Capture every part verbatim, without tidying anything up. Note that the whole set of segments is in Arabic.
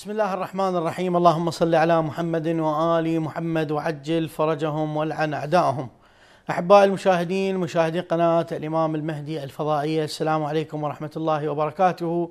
بسم الله الرحمن الرحيم. اللهم صل على محمد وآل محمد وعجل فرجهم والعن أعداءهم. أحباء المشاهدين مشاهدي قناة الإمام المهدي الفضائية، السلام عليكم ورحمة الله وبركاته،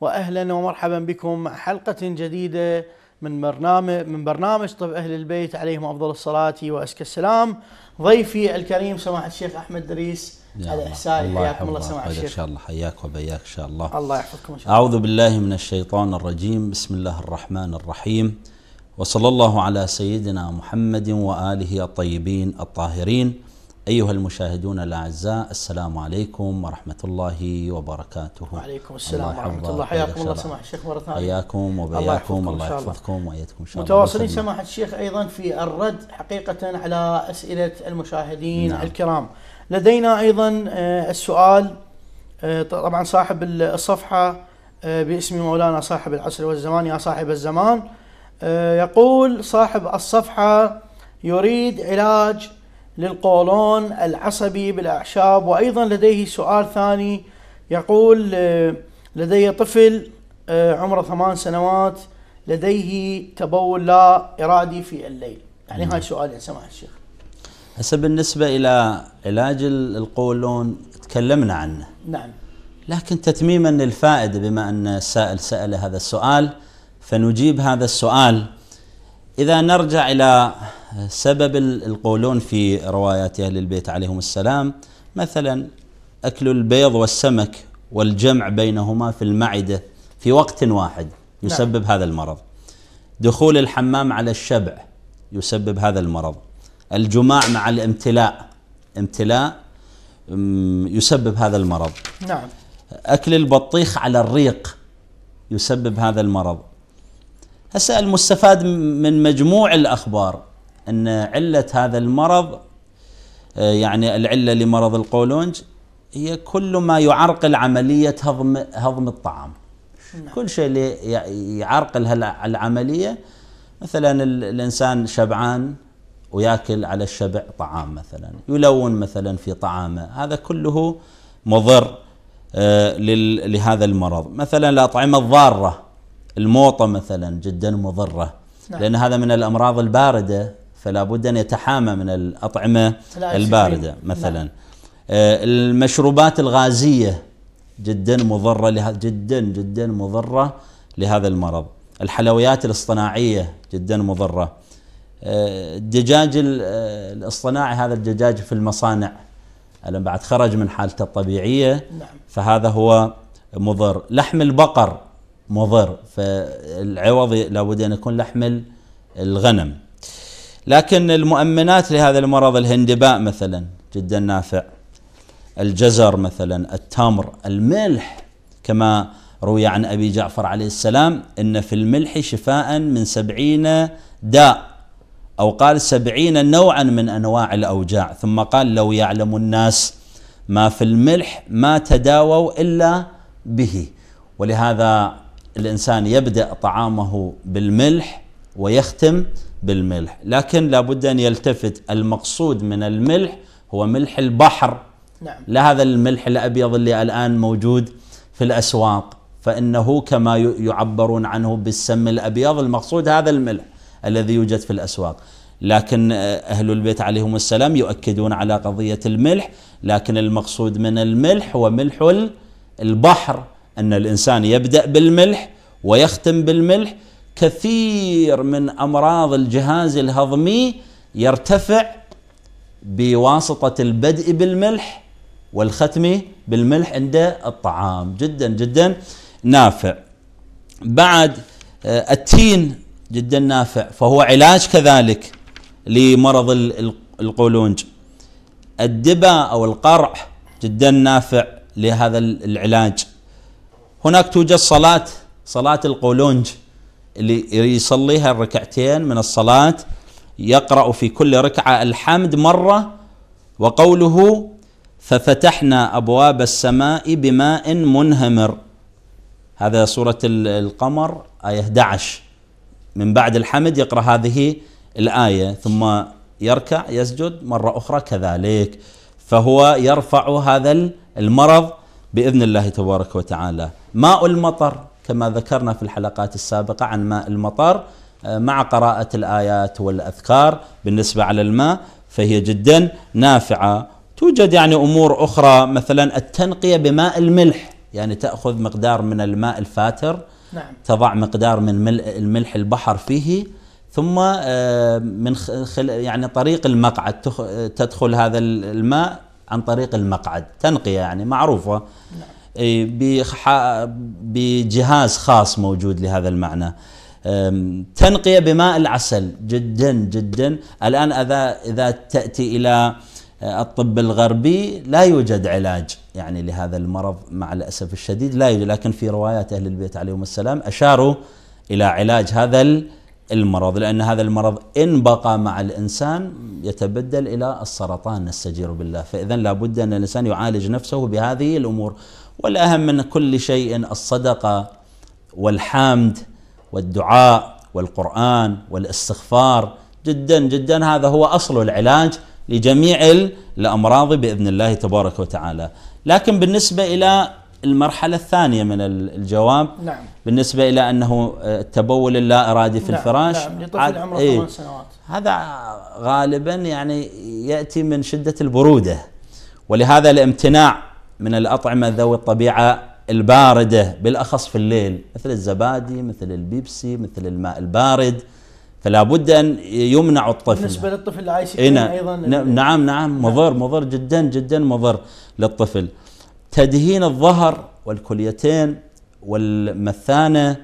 وأهلا ومرحبا بكم حلقة جديدة من برنامج من برنامج طب أهل البيت عليهم أفضل الصلاة وأزكى السلام. ضيفي الكريم سماحة الشيخ أحمد دريس الإحسائي، حياكم الله سماحة الشيخ. إن شاء الله حياك وبياك إن شاء الله. الله يحفظكم إن شاء الله. أعوذ بالله من الشيطان الرجيم، بسم الله الرحمن الرحيم، وصلى الله على سيدنا محمد وآله الطيبين الطاهرين. أيها المشاهدون الأعزاء، السلام عليكم ورحمة الله وبركاته. وعليكم السلام ورحمة الله. حياكم الله سماحة الشيخ مرة ثانية. حياكم وبياكم، الله يحفظكم وياكم إن شاء الله. متواصلين سماحة الشيخ أيضا في الرد حقيقة على أسئلة المشاهدين نعم. الكرام. لدينا أيضا السؤال طبعا صاحب الصفحة باسم مولانا صاحب العصر والزمان، يا صاحب الزمان، يقول صاحب الصفحة يريد علاج للقولون العصبي بالأعشاب، وأيضا لديه سؤال ثاني يقول لدي طفل عمره ثمان سنوات لديه تبول لا إرادي في الليل. يعني هاي سؤال يا سماحة الشيخ. هسه بالنسبة إلى علاج القولون تكلمنا عنه نعم، لكن تتميما للفائدة بما أن السائل سأل هذا السؤال فنجيب هذا السؤال. إذا نرجع إلى سبب القولون في روايات أهل البيت عليهم السلام، مثلا أكل البيض والسمك والجمع بينهما في المعدة في وقت واحد يسبب نعم. هذا المرض. دخول الحمام على الشبع يسبب هذا المرض. الجماع مع الامتلاء امتلاء يسبب هذا المرض نعم. أكل البطيخ على الريق يسبب هذا المرض. هسه المستفاد من مجموع الأخبار أن علة هذا المرض، يعني العلة لمرض القولونج، هي كل ما يعرقل عملية هضم هضم الطعام نعم. كل شيء يعرقل هالعملية، مثلا الإنسان شبعان ويأكل على الشبع طعام، مثلا يلون مثلا في طعامه، هذا كله مضر لهذا المرض. مثلا الأطعمة الضارة، الموطة مثلا جدا مضرة نعم. لأن هذا من الأمراض الباردة، فلا بد أن يتحامى من الأطعمة الباردة مثلا نعم. المشروبات الغازية جدا مضرة لهذا جدا جدا مضرة لهذا المرض. الحلويات الاصطناعية جدا مضرة. الدجاج الاصطناعي، هذا الدجاج في المصانع لما بعد خرج من حالته الطبيعية نعم. فهذا هو مضر. لحم البقر مضر، فالعوض لابد أن يكون لحم الغنم. لكن المؤمنات لهذا المرض، الهندباء مثلا جدا نافع، الجزر مثلا، التمر، الملح، كما روي عن أبي جعفر عليه السلام إن في الملح شفاء من سبعين داء، أو قال سبعين نوعا من أنواع الأوجاع، ثم قال لو يعلم الناس ما في الملح ما تداووا إلا به. ولهذا الإنسان يبدأ طعامه بالملح ويختم بالملح، لكن لابد أن يلتفت، المقصود من الملح هو ملح البحر نعم. لا هذا الملح الأبيض اللي الآن موجود في الأسواق، فإنه كما يعبرون عنه بالسم الأبيض، المقصود هذا الملح الذي يوجد في الأسواق. لكن أهل البيت عليهم السلام يؤكدون على قضية الملح، لكن المقصود من الملح هو ملح البحر، أن الإنسان يبدأ بالملح ويختم بالملح. كثير من أمراض الجهاز الهضمي يرتفع بواسطة البدء بالملح والختم بالملح عند الطعام، جدا جدا نافع. بعد التين جدا نافع، فهو علاج كذلك لمرض القولونج. الدباء أو القرع جدا نافع لهذا العلاج. هناك توجد صلاة صلاة القولونج اللي يصليها الركعتين من الصلاة، يقرأ في كل ركعة الحمد مرة، وقوله ففتحنا أبواب السماء بماء منهمر، هذا سورة القمر آية أحد عشر. من بعد الحمد يقرأ هذه الآية ثم يركع يسجد مرة أخرى كذلك، فهو يرفع هذا المرض بإذن الله تبارك وتعالى. ماء المطر كما ذكرنا في الحلقات السابقة عن ماء المطر مع قراءة الآيات والأذكار. بالنسبة على الماء فهي جدا نافعة. توجد يعني أمور أخرى، مثلا التنقية بماء الملح، يعني تأخذ مقدار من الماء الفاتر، نعم، تضع مقدار من الملح البحر فيه، ثم من خل يعني طريق المقعد تدخل هذا الماء عن طريق المقعد، تنقية يعني معروفة، نعم، بجهاز خاص موجود لهذا المعنى. تنقية بماء العسل جدا جدا. الآن إذا إذا تأتي إلى الطب الغربي لا يوجد علاج يعني لهذا المرض مع الأسف الشديد، لا يوجد، لكن في روايات أهل البيت عليهم السلام أشاروا إلى علاج هذا المرض، لأن هذا المرض إن بقى مع الإنسان يتبدل إلى السرطان نستجير بالله. فإذن لابد أن الإنسان يعالج نفسه بهذه الأمور. والأهم من كل شيء الصدقة والحمد والدعاء والقرآن والاستغفار، جدا جدا هذا هو أصل العلاج لجميع الأمراض بإذن الله تبارك وتعالى. لكن بالنسبة إلى المرحلة الثانية من الجواب، نعم، بالنسبة إلى أنه التبول اللا إرادي في، نعم، الفراش، نعم، لطفل عمره ثمان إيه سنوات، هذا غالبا يعني يأتي من شدة البرودة، ولهذا الامتناع من الأطعمة ذوي الطبيعة الباردة بالأخص في الليل، مثل الزبادي، مثل البيبسي، مثل الماء البارد، فلا بد أن يمنع الطفل. بالنسبة للطفل العايش أيضا، نعم نعم، مضر، مضر جدا جدا، مضر للطفل. تدهين الظهر والكليتين والمثانة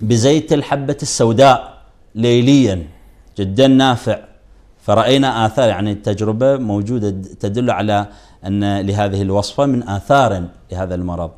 بزيت الحبة السوداء ليليا جدا نافع. فرأينا آثار، يعني التجربة موجودة تدل على أن لهذه الوصفة من آثار لهذا المرض.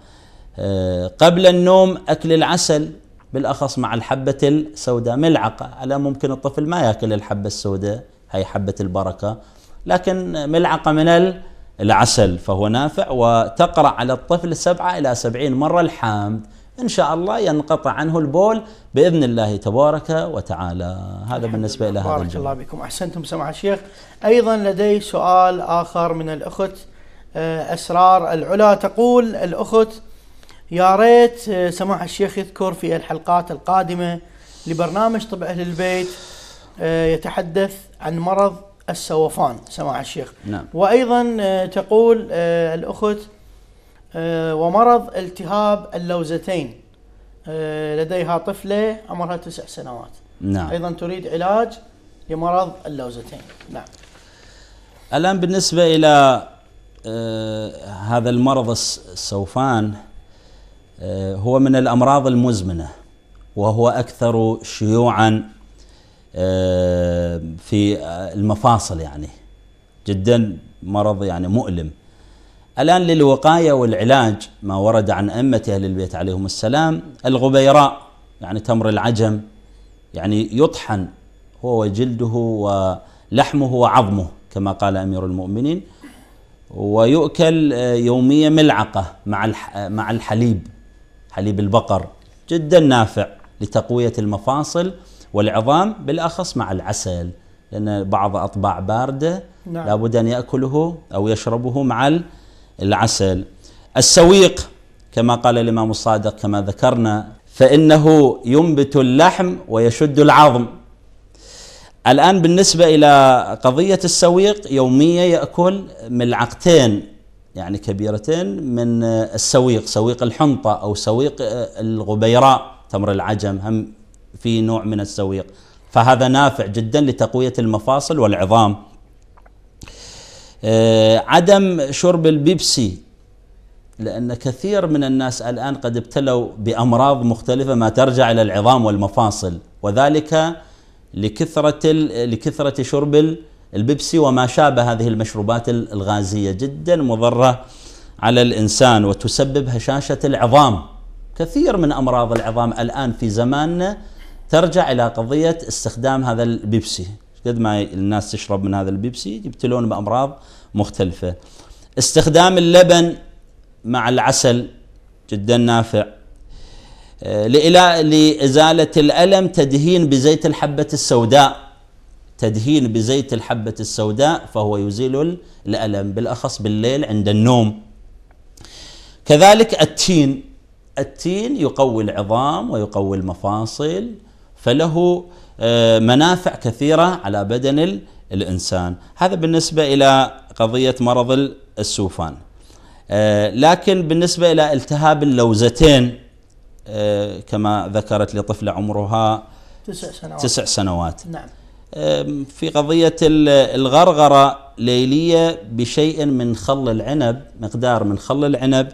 قبل النوم أكل العسل بالأخص مع الحبة السوداء ملعقة، على ممكن الطفل ما يأكل الحبة السوداء، هي حبة البركة، لكن ملعقة من العسل فهو نافع. وتقرأ على الطفل سبعة إلى سبعين مرة الحمد، إن شاء الله ينقطع عنه البول بإذن الله تبارك وتعالى. هذا بالنسبة إلى هذا الجواب. بارك الله بكم، أحسنتم سماحة الشيخ. أيضا لدي سؤال آخر من الأخت أسرار العلا، تقول الأخت: يا ريت سماحة الشيخ يذكر في الحلقات القادمة لبرنامج طب أهل البيت يتحدث عن مرض السوفان سماحة الشيخ، نعم. وأيضا تقول الأخت: ومرض التهاب اللوزتين، لديها طفلة عمرها تسع سنوات، نعم، أيضا تريد علاج لمرض اللوزتين، نعم. الآن بالنسبة إلى هذا المرض السوفان، هو من الأمراض المزمنة، وهو أكثر شيوعا في المفاصل، يعني جدا مرض يعني مؤلم. الآن للوقاية والعلاج ما ورد عن أئمة أهل البيت عليهم السلام: الغبيراء يعني تمر العجم، يعني يطحن هو وجلده ولحمه وعظمه كما قال أمير المؤمنين، ويؤكل يوميا ملعقة مع مع الحليب، حليب البقر، جدا نافع لتقوية المفاصل والعظام بالأخص مع العسل، لأن بعض أطباع باردة، نعم، لابد أن يأكله أو يشربه مع العسل. السويق كما قال الإمام الصادق كما ذكرنا: فإنه ينبت اللحم ويشد العظم. الآن بالنسبة إلى قضية السويق، يوميا يأكل ملعقتين يعني كبيرتين من السويق، سويق الحنطة أو سويق الغبيراء تمر العجم، هم في نوع من السويق، فهذا نافع جدا لتقوية المفاصل والعظام. عدم شرب البيبسي، لأن كثير من الناس الآن قد ابتلوا بأمراض مختلفة ما ترجع إلى العظام والمفاصل، وذلك لكثرة لكثرة شرب البيبسي وما شابه هذه المشروبات الغازية، جدا مضرة على الإنسان وتسبب هشاشة العظام. كثير من أمراض العظام الآن في زماننا ترجع إلى قضية استخدام هذا البيبسي، قد ما الناس تشرب من هذا البيبسي يبتلون بأمراض مختلفة. استخدام اللبن مع العسل جدا نافع. لإزالة الألم تدهين بزيت الحبة السوداء، تدهين بزيت الحبة السوداء فهو يزيل الألم بالأخص بالليل عند النوم. كذلك التين، التين يقوي العظام ويقوي المفاصل، فله منافع كثيرة على بدن الإنسان. هذا بالنسبة إلى قضية مرض السوفان. لكن بالنسبة إلى التهاب اللوزتين كما ذكرت لي طفلة عمرها تسع سنوات, تسع سنوات. نعم. في قضية الغرغرة ليلية بشيء من خل العنب، مقدار من خل العنب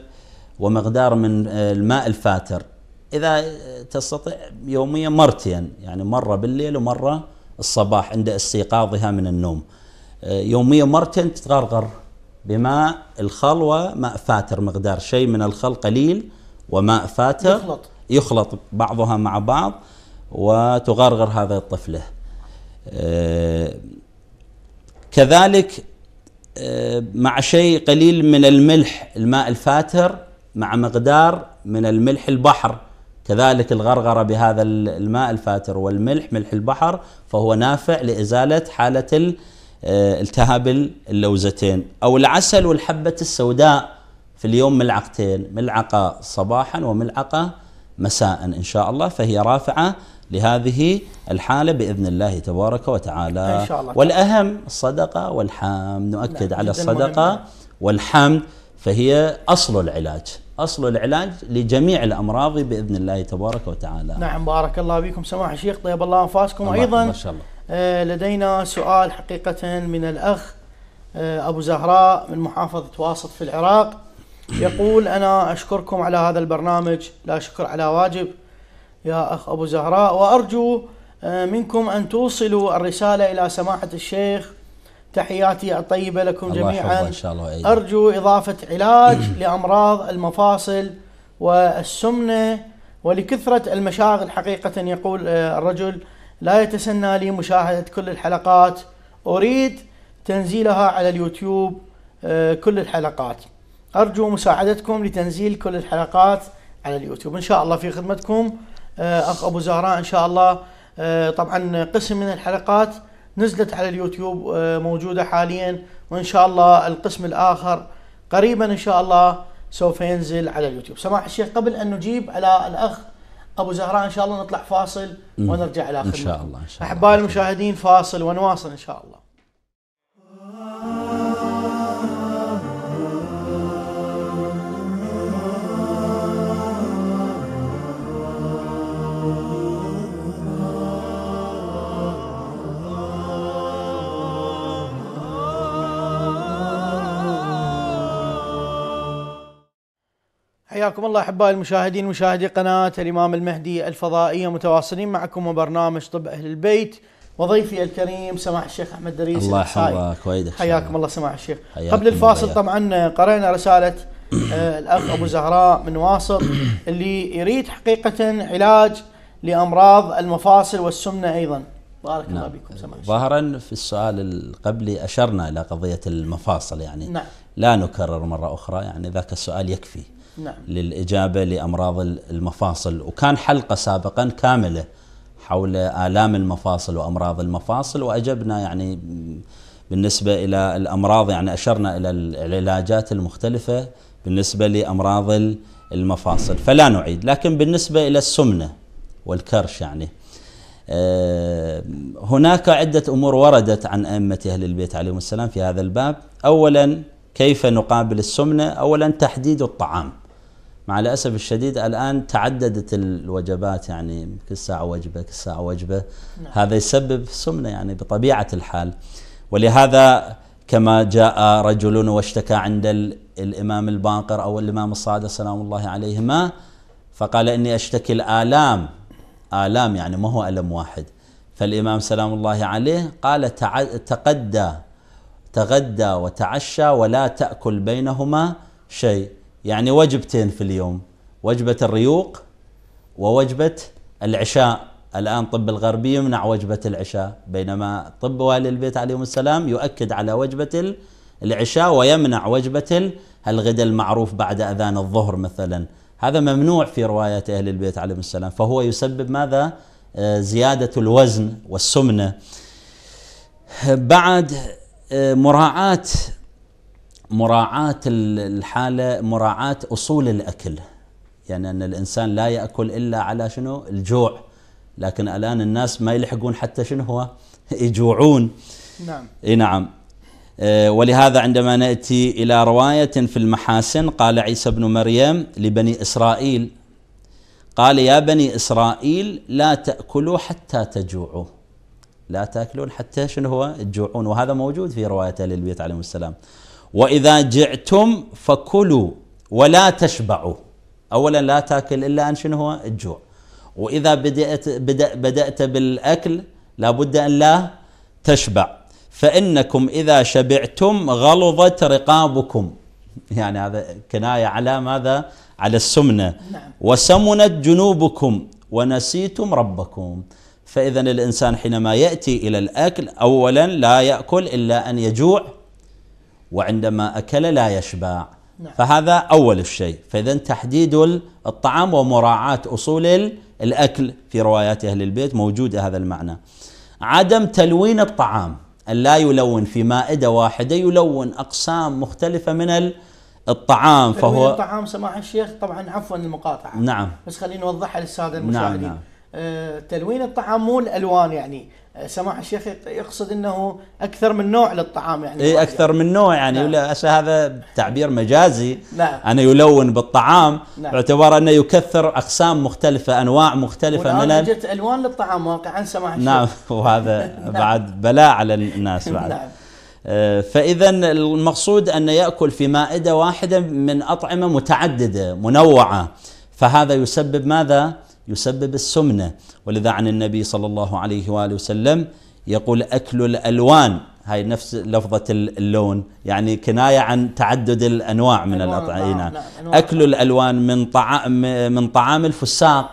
ومقدار من الماء الفاتر، إذا تستطيع يوميا مرتين، يعني مرة بالليل ومرة الصباح عند استيقاظها من النوم، يوميا مرتين تتغرغر بماء الخل وماء فاتر، مقدار شيء من الخل قليل وماء فاتر يخلط, يخلط بعضها مع بعض، وتغرغر هذه الطفلة. كذلك مع شيء قليل من الملح، الماء الفاتر مع مقدار من الملح البحر، كذلك الغرغرة بهذا الماء الفاتر والملح، ملح البحر، فهو نافع لإزالة حالة التهاب اللوزتين. أو العسل والحبة السوداء في اليوم ملعقتين، ملعقة صباحا وملعقة مساء إن شاء الله، فهي رافعة لهذه الحالة بإذن الله تبارك وتعالى. إن شاء الله. والأهم الصدقة والحمد، نؤكد على الصدقة والحمد، فهي أصل العلاج، أصل العلاج لجميع الأمراض بإذن الله تبارك وتعالى. نعم، بارك الله بكم سماحة الشيخ، طيب الله أنفاسكم. أيضا ما شاء الله. آه لدينا سؤال حقيقة من الأخ آه أبو زهراء من محافظة واسط في العراق، يقول: أنا أشكركم على هذا البرنامج، لا شكر على واجب يا أخ أبو زهراء، وأرجو منكم أن توصلوا الرسالة إلى سماحة الشيخ، تحياتي الطيبة لكم جميعا، إن شاء الله أيضا. أرجو إضافة علاج لأمراض المفاصل والسمنة ولكثرة المشاغل. حقيقة يقول الرجل: لا يتسنى لي مشاهدة كل الحلقات، أريد تنزيلها على اليوتيوب كل الحلقات، أرجو مساعدتكم لتنزيل كل الحلقات على اليوتيوب. إن شاء الله في خدمتكم أخ أبو زهراء، إن شاء الله. طبعا قسم من الحلقات نزلت على اليوتيوب موجودة حاليا، وإن شاء الله القسم الآخر قريبا إن شاء الله سوف ينزل على اليوتيوب. سماحة الشيخ، قبل أن نجيب على الأخ أبو زهراء إن شاء الله نطلع فاصل ونرجع إلى خدمتكم إن شاء الله. أحبائي المشاهدين، فاصل ونواصل إن شاء الله. حياكم الله أحبائي المشاهدين، مشاهدي قناة الإمام المهدي الفضائية، متواصلين معكم وبرنامج طب أهل البيت، وضيفي الكريم سماح الشيخ أحمد دريس. الله يحفظك ويدك. حياكم الله سماح الشيخ. قبل الفاصل طبعا قرأنا رسالة الأخ أبو زهراء من واسط، اللي يريد حقيقة علاج لأمراض المفاصل والسمنة أيضا. بارك نعم. الله بكم سماح الشيخ. ظاهرا في السؤال القبلي أشرنا إلى قضية المفاصل، يعني نعم. لا نكرر مرة أخرى، يعني ذاك السؤال يكفي نعم. للإجابة لأمراض المفاصل، وكان حلقة سابقا كاملة حول آلام المفاصل وأمراض المفاصل، وأجبنا يعني بالنسبة إلى الأمراض، يعني أشرنا إلى العلاجات المختلفة بالنسبة لأمراض المفاصل، فلا نعيد. لكن بالنسبة إلى السمنة والكرش، يعني هناك عدة أمور وردت عن أئمة أهل البيت عليهم السلام في هذا الباب. أولا، كيف نقابل السمنة؟ أولا تحديد الطعام. مع الأسف الشديد الآن تعددت الوجبات، يعني كل ساعة وجبة كل ساعة وجبة نعم. هذا يسبب السمنة يعني بطبيعة الحال. ولهذا كما جاء رجل واشتكى عند الإمام الباقر أو الإمام الصادق سلام الله عليهما، فقال: إني أشتكي الآلام، آلام يعني ما هو ألم واحد. فالإمام سلام الله عليه قال: تقدى تغدى وتعشى ولا تأكل بينهما شيء، يعني وجبتين في اليوم، وجبة الريوق ووجبة العشاء. الآن طب الغربي يمنع وجبة العشاء، بينما طب أهل البيت عليهم السلام يؤكد على وجبة العشاء ويمنع وجبة الغداء المعروف بعد أذان الظهر مثلا. هذا ممنوع في رواية أهل البيت عليهم السلام، فهو يسبب ماذا؟ زيادة الوزن والسمنة. بعد مراعاة مراعاة الحالة، مراعاة أصول الأكل، يعني أن الإنسان لا يأكل إلا على شنو؟ الجوع. لكن الآن الناس ما يلحقون حتى شنو هو؟ يجوعون. نعم. إيه نعم. ولهذا عندما نأتي إلى رواية في المحاسن قال عيسى بن مريم لبني إسرائيل قال يا بني إسرائيل لا تأكلوا حتى تجوعوا، لا تأكلون حتى شنو هو؟ تجوعون. وهذا موجود في رواية أهل البيت عليهم السلام. وإذا جعتم فكلوا ولا تشبعوا. أولا لا تأكل إلا أن شنو هو؟ الجوع. وإذا بدأت بدأ بدأت بالأكل لابد أن لا تشبع، فإنكم إذا شبعتم غلظت رقابكم. يعني هذا كناية على ماذا؟ على السمنة. نعم. وسمنت جنوبكم ونسيتم ربكم. فإذا الإنسان حينما يأتي إلى الأكل أولا لا يأكل إلا أن يجوع، وعندما أكل لا يشبع. نعم. فهذا أول الشيء. فإذا تحديد الطعام ومراعاة أصول الأكل في روايات أهل البيت موجود هذا المعنى. عدم تلوين الطعام، أن لا يلون في مائدة واحدة، يلون أقسام مختلفة من الطعام. فهو الطعام سماحة الشيخ طبعا عفوا المقاطعة، نعم، بس خلينا نوضحها للسادة المشاهدين. نعم. آه، تلوين الطعام مو الألوان، يعني سماحة الشيخ يقصد أنه أكثر من نوع للطعام، يعني إيه أكثر من نوع يعني. نعم. هذا تعبير مجازي. نعم. أنا يلون بالطعام. نعم. باعتبار أنه يكثر أقسام مختلفة، أنواع مختلفة من الألوان. جت ألوان للطعام واقعا سماحة الشيخ. نعم. وهذا بعد بلاء على الناس بعد. نعم. فإذا المقصود أن يأكل في مائدة واحدة من أطعمة متعددة منوعة، فهذا يسبب ماذا؟ يسبب السمنة. ولذا عن النبي صلى الله عليه وآله وسلم يقول أكل الألوان، هاي نفس لفظة اللون، يعني كناية عن تعدد الأنواع من الأطعمة. أكل الألوان من طعام من طعام الفساق،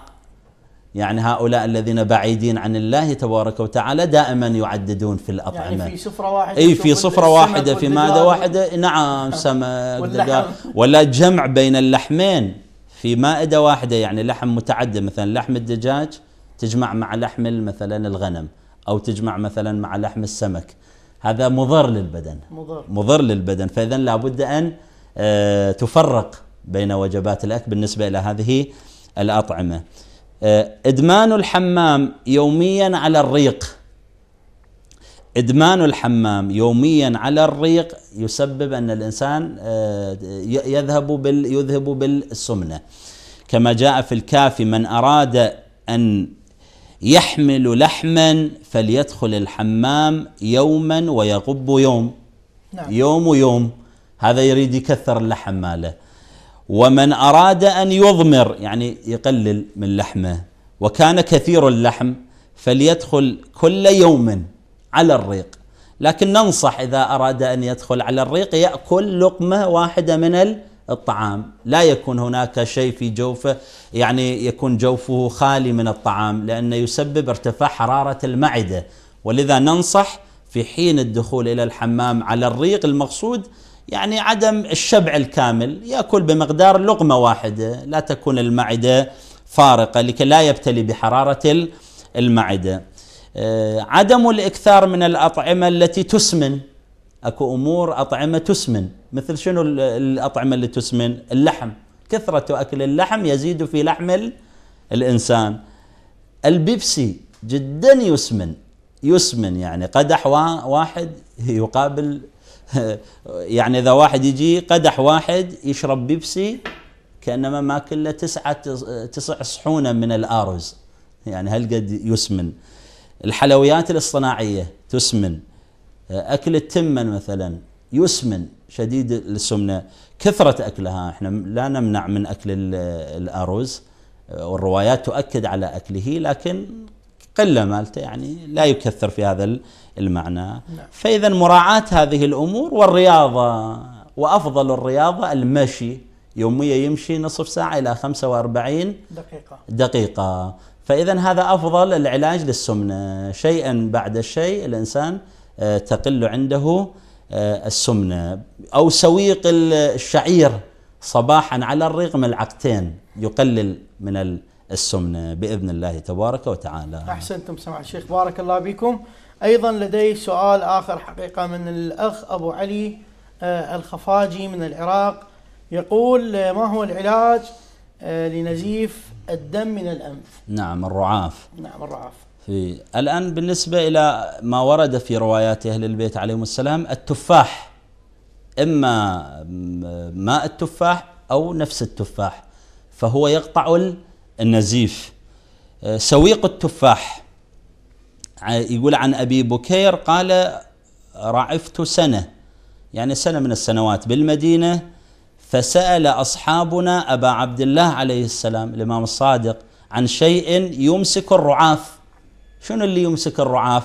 يعني هؤلاء الذين بعيدين عن الله تبارك وتعالى دائما يعددون في الأطعمة، يعني في سفرة واحدة، أي في سفرة واحدة، في مادة واحدة. نعم. سمك، ولا جمع بين اللحمين في مائدة واحدة، يعني لحم متعدد، مثلا لحم الدجاج تجمع مع لحم مثلا الغنم، أو تجمع مثلا مع لحم السمك. هذا مضر للبدن، مضر, مضر للبدن. فإذا لابد أن تفرق بين وجبات الأكل بالنسبة إلى هذه الأطعمة. إدمان الحمام يوميا على الريق، إدمان الحمام يوميا على الريق يسبب أن الإنسان يذهب بال يذهب بالسمنة، كما جاء في الكافي من أراد أن يحمل لحما فليدخل الحمام يوما ويغب يوم. نعم. يوم ويوم، هذا يريد يكثر اللحم ماله. ومن أراد أن يضمر يعني يقلل من لحمه، وكان كثير اللحم فليدخل كل يوم على الريق. لكن ننصح إذا أراد أن يدخل على الريق يأكل لقمة واحدة من الطعام، لا يكون هناك شيء في جوفه، يعني يكون جوفه خالي من الطعام، لأنه يسبب ارتفاع حرارة المعدة. ولذا ننصح في حين الدخول إلى الحمام على الريق، المقصود يعني عدم الشبع الكامل، يأكل بمقدار لقمة واحدة، لا تكون المعدة فارقة لكي لا يبتلي بحرارة المعدة. عدم الإكثار من الأطعمة التي تسمن، أكو أمور أطعمة تسمن، مثل شنو الأطعمة اللي تسمن؟ اللحم، كثرة أكل اللحم يزيد في لحم الإنسان. البيبسي جدا يسمن، يسمن يعني قدح واحد يقابل، يعني إذا واحد يجي قدح واحد يشرب بيبسي كأنما ما كله تسعة تسع صحونة من الأرز، يعني هالقد يسمن. الحلويات الاصطناعية تسمن، أكل التمن مثلا يسمن، شديد السمنة، كثرة أكلها. احنا لا نمنع من أكل الأرز، والروايات تؤكد على أكله، لكن قلة مالته يعني لا يكثر في هذا المعنى. فإذا مراعاة هذه الأمور والرياضة، وأفضل الرياضة المشي، يوميا يمشي نصف ساعة إلى خمسة وأربعين دقيقة دقيقة. فإذا هذا أفضل العلاج للسمنة، شيئا بعد شيء الإنسان تقل عنده السمنة. أو سويق الشعير صباحا على الريق ملعقتين يقلل من السمنة بإذن الله تبارك وتعالى. أحسنتم سماحة الشيخ، بارك الله بكم. أيضا لدي سؤال آخر حقيقة من الأخ أبو علي الخفاجي من العراق، يقول ما هو العلاج لنزيف الدم من الأنف. نعم الرعاف. نعم الرعاف. في الآن بالنسبة إلى ما ورد في روايات أهل البيت عليهم السلام، التفاح، إما ماء التفاح أو نفس التفاح، فهو يقطع النزيف. سويق التفاح يقول عن أبي بكير قال رعفت سنة، يعني سنة من السنوات بالمدينة، فسأل أصحابنا أبا عبد الله عليه السلام الإمام الصادق عن شيء يمسك الرعاف، شنو اللي يمسك الرعاف؟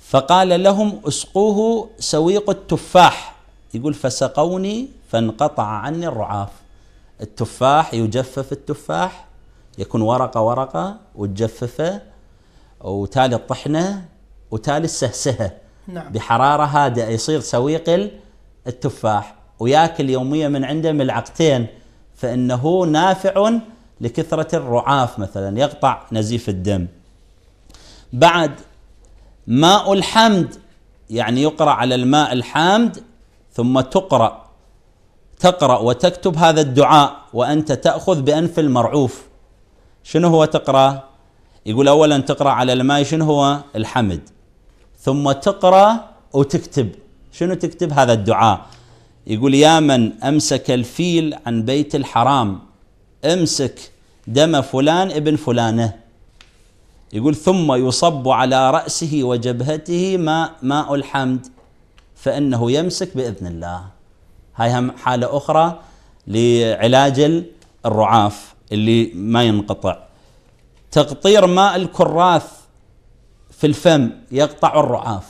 فقال لهم اسقوه سويق التفاح، يقول فسقوني فانقطع عني الرعاف. التفاح يجفف التفاح، يكون ورقة ورقة وتجففه، وتالي الطحنة وتالي السهسهة بحرارة هادئة، يصير سويق التفاح، وياكل يوميا من عنده ملعقتين، فإنه نافع لكثرة الرعاف مثلا، يقطع نزيف الدم. بعد ماء الحمد، يعني يقرأ على الماء الحامد ثم تقرأ تقرأ وتكتب هذا الدعاء وأنت تأخذ بأنف المرعوف. شنو هو تقرأ؟ يقول أولا تقرأ على الماء شنو هو؟ الحمد، ثم تقرأ وتكتب، شنو تكتب؟ هذا الدعاء. يقول يا من أمسك الفيل عن بيت الحرام امسك دم فلان ابن فلانة. يقول ثم يصب على رأسه وجبهته ماء ماء الحمد فإنه يمسك بإذن الله. هاي حالة أخرى لعلاج الرعاف اللي ما ينقطع. تقطير ماء الكراث في الفم يقطع الرعاف.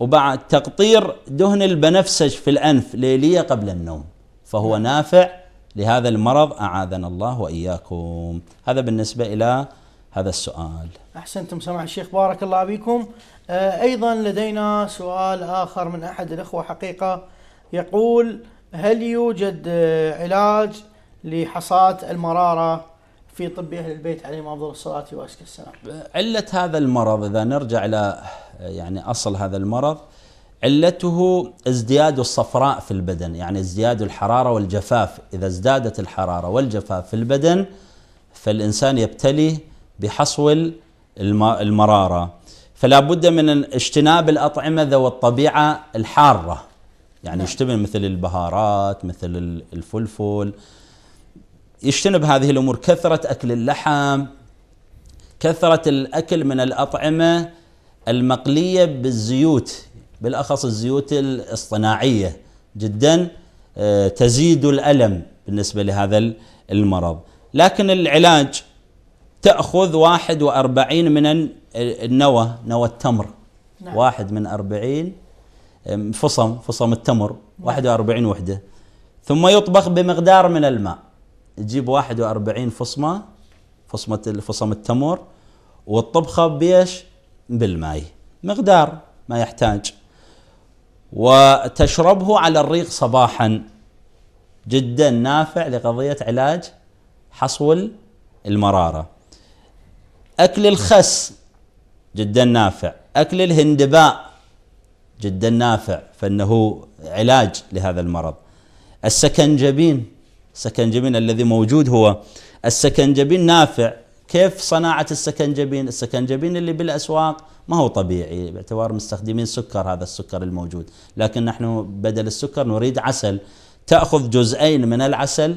وبعد تقطير دهن البنفسج في الأنف ليلية قبل النوم فهو نافع لهذا المرض، أعاذنا الله وإياكم. هذا بالنسبة إلى هذا السؤال. أحسنتم سماحة الشيخ، بارك الله بكم. أيضا لدينا سؤال آخر من أحد الأخوة حقيقة، يقول هل يوجد علاج لحصاة المرارة في طب أهل البيت عليهم أفضل الصلاة والسلام؟ علة هذا المرض إذا نرجع إلى يعني أصل هذا المرض، علته ازدياد الصفراء في البدن، يعني ازدياد الحرارة والجفاف. إذا ازدادت الحرارة والجفاف في البدن فالإنسان يبتلي بحصو المرارة، فلا بد من اجتناب الأطعمة ذو الطبيعة الحارة، يعني يشتبه مثل البهارات مثل الفلفل، يجتنب هذه الأمور، كثرة أكل اللحم، كثرة الأكل من الأطعمة المقلية بالزيوت، بالأخص الزيوت الاصطناعية جدا تزيد الألم بالنسبة لهذا المرض. لكن العلاج تأخذ واحد وأربعين من النوى، نوى التمر، نعم. واحد من أربعين فصم فصم التمر، نعم. واحد وأربعين وحدة، ثم يطبخ بمقدار من الماء. تجيب واحد وأربعين فصمة فصمة فصم التمر والطبخة بيش؟ بالماء، مقدار ما يحتاج، وتشربه على الريق صباحا، جدا نافع لقضية علاج حصو المرارة. أكل الخس جدا نافع، أكل الهندباء جدا نافع فإنه علاج لهذا المرض. السكنجبين، السكنجبين الذي موجود هو السكنجبين نافع. كيف صناعة السكنجبين؟ السكنجبين اللي بالأسواق ما هو طبيعي باعتبار مستخدمين سكر، هذا السكر الموجود، لكن نحن بدل السكر نريد عسل. تأخذ جزئين من العسل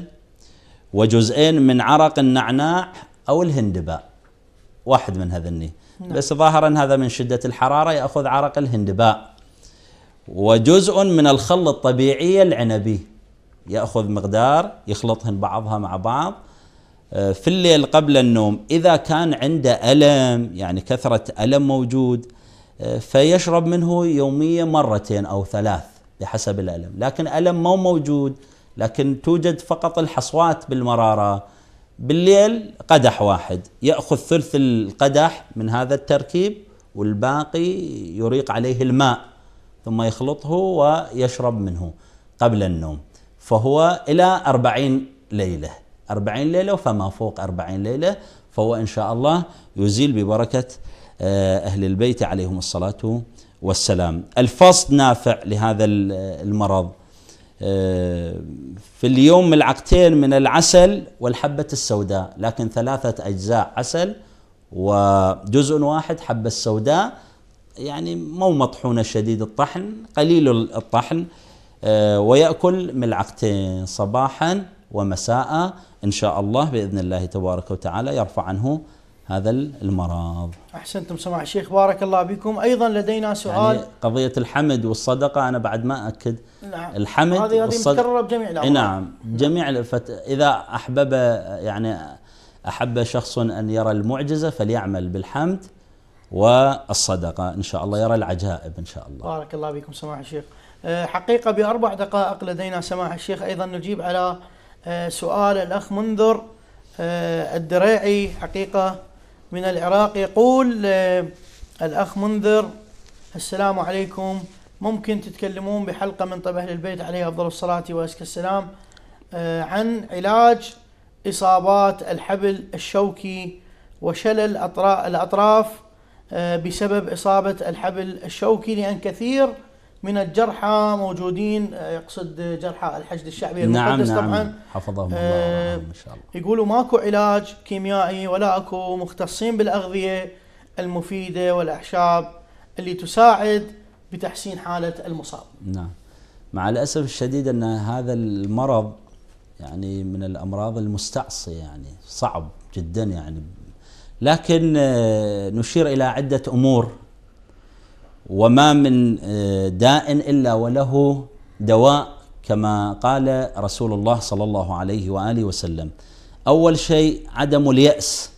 وجزئين من عرق النعناع أو الهندباء، واحد من هذني، نعم. بس ظاهرا هذا من شدة الحرارة يأخذ عرق الهندباء، وجزء من الخل الطبيعي العنبي، يأخذ مقدار يخلطهن بعضها مع بعض في الليل قبل النوم. إذا كان عنده ألم، يعني كثرة ألم موجود، فيشرب منه يوميا مرتين أو ثلاث بحسب الألم. لكن ألم مو موجود، لكن توجد فقط الحصوات بالمرارة، بالليل قدح واحد، يأخذ ثلث القدح من هذا التركيب والباقي يريق عليه الماء ثم يخلطه ويشرب منه قبل النوم، فهو إلى أربعين ليلة، أربعين ليلة وفما فوق أربعين ليلة، فهو إن شاء الله يزيل ببركة أهل البيت عليهم الصلاة والسلام. الفصد نافع لهذا المرض، في اليوم ملعقتين من العسل والحبة السوداء، لكن ثلاثة أجزاء عسل وجزء واحد حبة السوداء، يعني مو مطحونة شديد الطحن، قليل الطحن، ويأكل ملعقتين صباحا ومساء، إن شاء الله بإذن الله تبارك وتعالى يرفع عنه هذا المرض. أحسنتم سماع الشيخ، بارك الله بكم. أيضا لدينا سؤال، يعني قضية الحمد والصدقة أنا بعد ما أكد. نعم. الحمد هذه متكررة بجميع الأمور. نعم جميع الفت... إذا أحبب يعني أحب شخص أن يرى المعجزة فليعمل بالحمد والصدقة، إن شاء الله يرى العجائب إن شاء الله. بارك الله بكم سماع الشيخ. حقيقة بأربع دقائق لدينا سماع الشيخ أيضا نجيب على سؤال الأخ منذر الدريعي حقيقة من العراق. يقول الأخ منذر: السلام عليكم، ممكن تتكلمون بحلقة من طب أهل البيت عليه أفضل الصلاة وأزكى السلام عن علاج إصابات الحبل الشوكي وشلل الأطراف بسبب إصابة الحبل الشوكي، لأن كثير من الجرحى موجودين، يقصد جرحى الحشد الشعبي المقدس. نعم طبعا نعم. حفظهم الله آه ان شاء الله. يقولوا ماكو علاج كيميائي ولا اكو مختصين بالاغذيه المفيده والاعشاب اللي تساعد بتحسين حاله المصاب. نعم مع الاسف الشديد ان هذا المرض يعني من الامراض المستعصيه، يعني صعب جدا يعني، لكن نشير الى عده امور. وما من داء إلا وله دواء كما قال رسول الله صلى الله عليه وآله وسلم. أول شيء عدم اليأس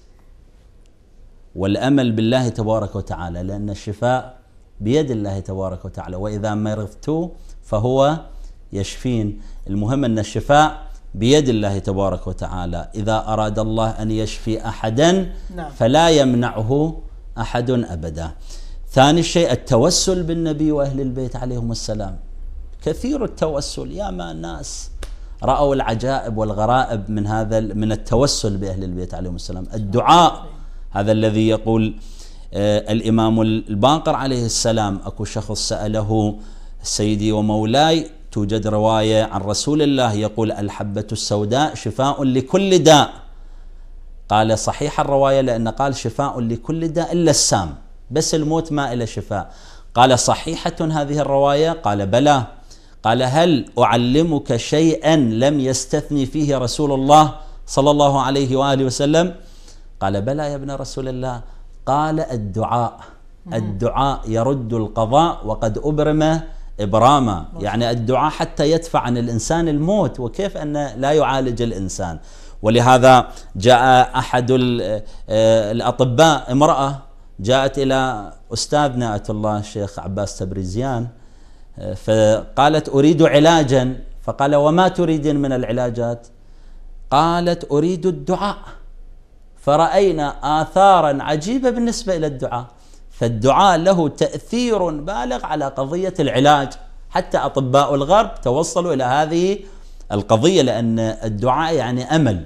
والأمل بالله تبارك وتعالى، لأن الشفاء بيد الله تبارك وتعالى، وإذا مرضت فهو يشفين. المهم أن الشفاء بيد الله تبارك وتعالى، إذا أراد الله أن يشفي أحدا فلا يمنعه أحد أبدا. ثاني شيء التوسل بالنبي وأهل البيت عليهم السلام، كثير التوسل، ياما ناس رأوا العجائب والغرائب من هذا من التوسل بأهل البيت عليهم السلام. الدعاء هذا الذي يقول آه الإمام الباقر عليه السلام، أكو شخص سأله: سيدي ومولاي، توجد رواية عن رسول الله يقول: الحبة السوداء شفاء لكل داء. قال: صحيح الرواية، لأن قال شفاء لكل داء إلا السام، بس الموت ما إلى شفاء. قال: صحيحة هذه الرواية؟ قال: بلى. قال: هل أعلمك شيئا لم يستثني فيه رسول الله صلى الله عليه وآله وسلم؟ قال: بلى يا ابن رسول الله. قال: الدعاء، الدعاء يرد القضاء وقد أبرم إبراما، يعني الدعاء حتى يدفع عن الإنسان الموت، وكيف أن لا يعالج الإنسان. ولهذا جاء أحد الأطباء، امرأة جاءت إلى أستاذنا أتى الله الشيخ عباس تبريزيان، فقالت: أريد علاجا. فقال: وما تريدين من العلاجات؟ قالت: أريد الدعاء، فرأينا آثارا عجيبة بالنسبة إلى الدعاء، فالدعاء له تأثير بالغ على قضية العلاج، حتى أطباء الغرب توصلوا إلى هذه القضية، لأن الدعاء يعني أمل،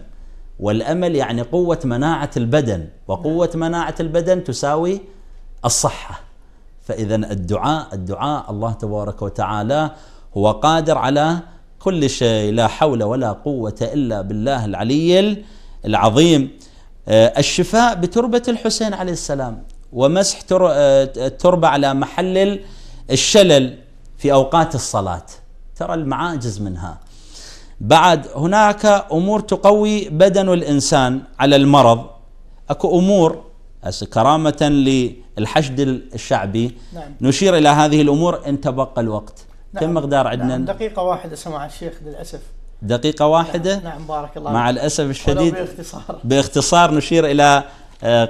والأمل يعني قوة مناعة البدن، وقوة مناعة البدن تساوي الصحة. فإذا الدعاء الدعاء الله تبارك وتعالى هو قادر على كل شيء، لا حول ولا قوة إلا بالله العلي العظيم. الشفاء بتربة الحسين عليه السلام، ومسح التربة على محل الشلل في أوقات الصلاة، ترى المعاجز منها. بعد هناك أمور تقوي بدن الإنسان على المرض، أكو أمور كرامة للحشد الشعبي. نعم. نشير إلى هذه الأمور إن تبقى الوقت. نعم. كم مقدار عندنا؟ نعم. دقيقة واحدة سمع الشيخ للأسف. دقيقة واحدة؟ نعم. نعم بارك الله مع الأسف الشديد. باختصار. باختصار نشير إلى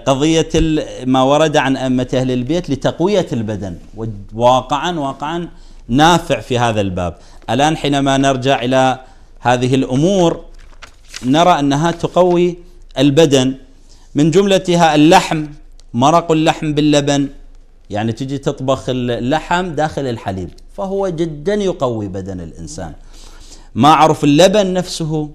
قضية ما ورد عن أئمة أهل البيت لتقوية البدن، وواقعا واقعا نافع في هذا الباب. الآن حينما نرجع إلى هذه الأمور نرى أنها تقوي البدن، من جملتها اللحم، مرق اللحم باللبن، يعني تجي تطبخ اللحم داخل الحليب، فهو جدا يقوي بدن الإنسان. ما عرف اللبن نفسه،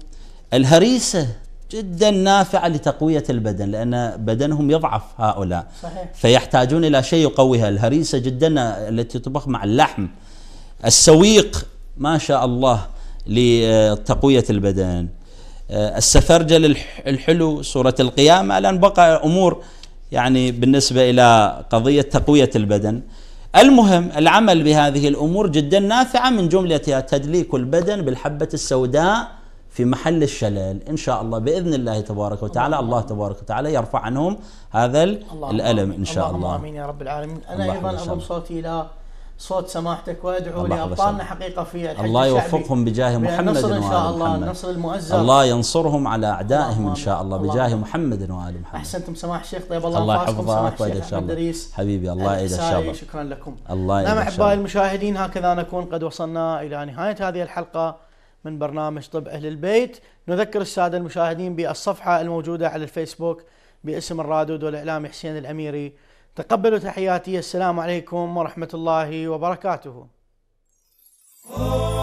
الهريسة جدا نافعة لتقوية البدن، لأن بدنهم يضعف هؤلاء. صحيح. فيحتاجون إلى شيء يقويها، الهريسة جدا التي تطبخ مع اللحم. السويق ما شاء الله لتقوية البدن، السفرجل الحلو، سورة القيامة. الآن بقى أمور يعني بالنسبة إلى قضية تقوية البدن. المهم العمل بهذه الأمور جدا نافعة، من جملتها تدليك البدن بالحبة السوداء في محل الشلل، إن شاء الله بإذن الله تبارك وتعالى. الله, الله تبارك وتعالى يرفع عنهم هذا الألم إن شاء الله, الله. الله آمين يا رب العالمين. أنا أيضا أضم صوتي إلى صوت سماحتك وادعو لأبطالنا حقيقة في الحج الله الشعبي. يوفقهم بجاه محمد وآل محمد إن شاء الله، نصر المؤزر، الله ينصرهم على أعدائهم إن شاء الله بجاه محمد وآل محمد. أحسنتم سماح الشيخ، طيب الله يحفظكم سماح الشيخ أحمد دريس حبيبي، الله يعيد الشر. شكرا لكم. الله يعيد الشر. نعم أحبائي المشاهدين، هكذا نكون قد وصلنا إلى نهاية هذه الحلقة من برنامج طب أهل البيت. نذكر السادة المشاهدين بالصفحة الموجودة على الفيسبوك باسم الرادود والإعلام حسين الأميري. تقبلوا تحياتي، السلام عليكم ورحمة الله وبركاته.